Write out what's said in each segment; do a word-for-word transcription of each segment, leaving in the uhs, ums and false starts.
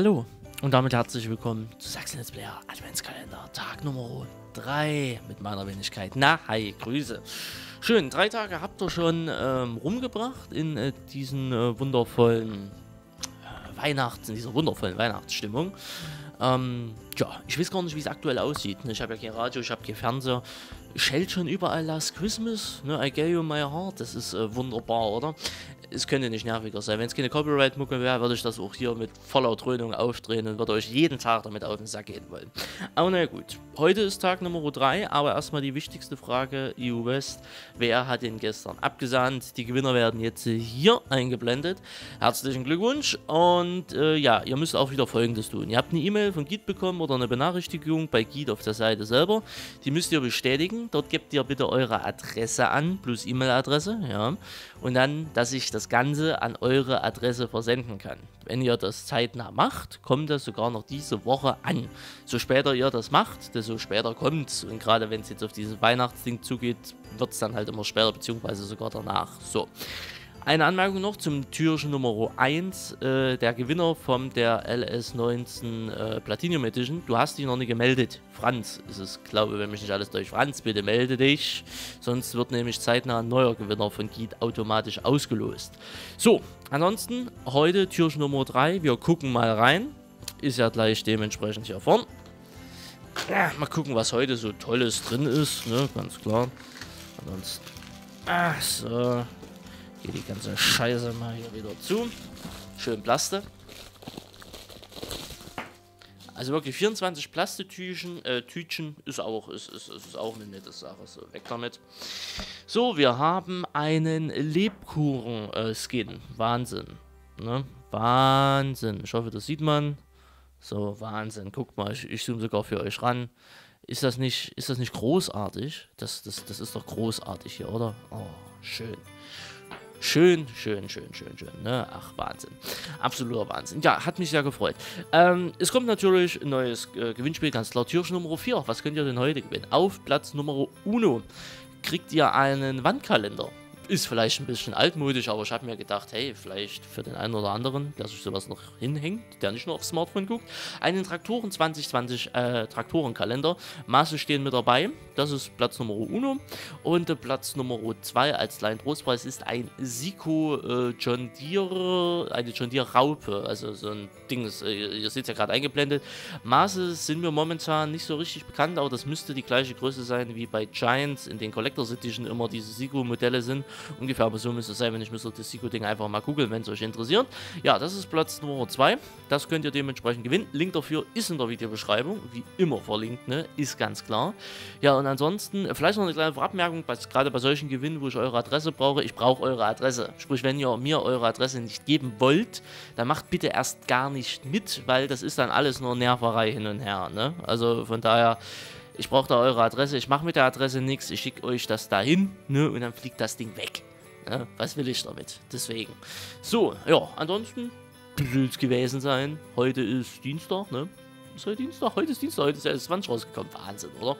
Hallo und damit herzlich willkommen zu SachsenLetsPlayer Adventskalender, Tag Nummer drei mit meiner Wenigkeit. Na, hi, Grüße. Schön, drei Tage habt ihr schon ähm, rumgebracht in äh, diesen äh, wundervollen äh, Weihnachts, in dieser wundervollen Weihnachtsstimmung. Ähm, tja, ich weiß gar nicht, wie es aktuell aussieht. Ne? Ich habe ja kein Radio, ich habe kein Fernseher. Schellt schon überall Last Christmas, ne? I gave you my heart. Das ist äh, wunderbar, oder? Es könnte nicht nerviger sein. Wenn es keine Copyright-Mucke wäre, würde ich das auch hier mit voller Dröhnung aufdrehen und würde euch jeden Tag damit auf den Sack gehen wollen. Aber na gut, heute ist Tag Nummer drei, aber erstmal die wichtigste Frage, E U West. Wer hat den gestern abgesandt? Die Gewinner werden jetzt hier eingeblendet. Herzlichen Glückwunsch und äh, ja, ihr müsst auch wieder Folgendes tun. Ihr habt eine E-Mail von Git bekommen oder eine Benachrichtigung bei Git auf der Seite selber. Die müsst ihr bestätigen. Dort gebt ihr bitte eure Adresse an, plus E-Mail-Adresse, ja. Und dann, dass ich das das Ganze an eure Adresse versenden kann. Wenn ihr das zeitnah macht, kommt das sogar noch diese Woche an. So später ihr das macht, desto später kommt es. Und gerade wenn es jetzt auf dieses Weihnachtsding zugeht, wird es dann halt immer später, beziehungsweise sogar danach. So. Eine Anmerkung noch zum Türchen Nummer eins, äh, der Gewinner von der L S neunzehn äh, Platinum Edition. Du hast dich noch nicht gemeldet. Franz ist es, glaube ich, wenn mich nicht alles durch. Franz, bitte melde dich. Sonst wird nämlich zeitnah ein neuer Gewinner von G E E D automatisch ausgelost. So, ansonsten heute Türchen Nummer drei. Wir gucken mal rein. Ist ja gleich dementsprechend hier vorn. Ja, mal gucken, was heute so Tolles drin ist, ne? Ganz klar. Ansonsten. Ach so. Hier die ganze Scheiße mal hier wieder zu. Schön Plaste. Also wirklich vierundzwanzig Plastetüchen, äh, Tütchen ist auch, ist, ist, ist auch eine nette Sache. So, weg damit. So, wir haben einen Lebkuchen-Skin. Wahnsinn. Ne? Wahnsinn. Ich hoffe, das sieht man. So, Wahnsinn. Guckt mal, ich, ich zoome sogar für euch ran. Ist das nicht, ist das nicht großartig? Das, das, das ist doch großartig hier, oder? Oh, schön. Schön, schön, schön, schön, schön, ne? Ach, Wahnsinn. Absoluter Wahnsinn. Ja, hat mich sehr gefreut. Ähm, es kommt natürlich ein neues äh, Gewinnspiel, ganz klar. Türchen Nummer vier. Was könnt ihr denn heute gewinnen? Auf Platz Nummer eins kriegt ihr einen Wandkalender. Ist vielleicht ein bisschen altmodisch, aber ich habe mir gedacht, hey, vielleicht für den einen oder anderen, der sich sowas noch hinhängt, der nicht nur aufs Smartphone guckt, einen Traktoren zwanzig zwanzig äh, Traktorenkalender. Maße stehen mit dabei, das ist Platz Nummer eins und äh, Platz Nummer zwei als kleinen Trostpreis ist ein Siko äh, John Deere, eine John Deere Raupe, also so ein Ding, das, äh, ihr seht es ja gerade eingeblendet. Maße sind mir momentan nicht so richtig bekannt, aber das müsste die gleiche Größe sein wie bei Giants, in den Collector-Edition immer diese Siko Modelle sind. Ungefähr aber so müsste es sein, wenn ich müsste das Desico-Ding einfach mal googeln, wenn es euch interessiert. Ja, das ist Platz Nummer zwei. Das könnt ihr dementsprechend gewinnen. Link dafür ist in der Videobeschreibung. Wie immer verlinkt, ne? Ist ganz klar. Ja, und ansonsten, vielleicht noch eine kleine Vorabmerkung, gerade bei solchen Gewinnen, wo ich eure Adresse brauche. Ich brauche eure Adresse. Sprich, wenn ihr mir eure Adresse nicht geben wollt, dann macht bitte erst gar nicht mit, weil das ist dann alles nur Nerverei hin und her, ne? Also von daher... Ich brauche da eure Adresse, ich mache mit der Adresse nichts, ich schicke euch das dahin, ne, und dann fliegt das Ding weg. Ne? Was will ich damit? Deswegen. So, ja, ansonsten soll es gewesen sein. Heute ist Dienstag, ne? Ist heute Dienstag? Heute ist Dienstag, heute ist ja S zwanzig rausgekommen. Wahnsinn, oder?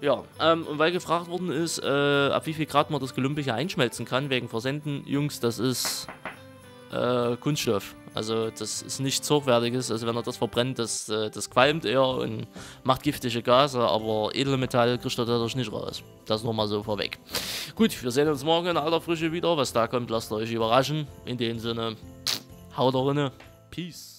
Ja, ähm, und weil gefragt worden ist, äh, ab wie viel Grad man das Gelumpe hier einschmelzen kann, wegen Versenden, Jungs, das ist äh, Kunststoff. Also das ist nichts Hochwertiges, also wenn er das verbrennt, das, das qualmt eher und macht giftige Gase, aber Edelmetall kriegt er dadurch nicht raus. Das nur mal so vorweg. Gut, wir sehen uns morgen in aller Frische wieder. Was da kommt, lasst euch überraschen. In dem Sinne, haut rein, Peace.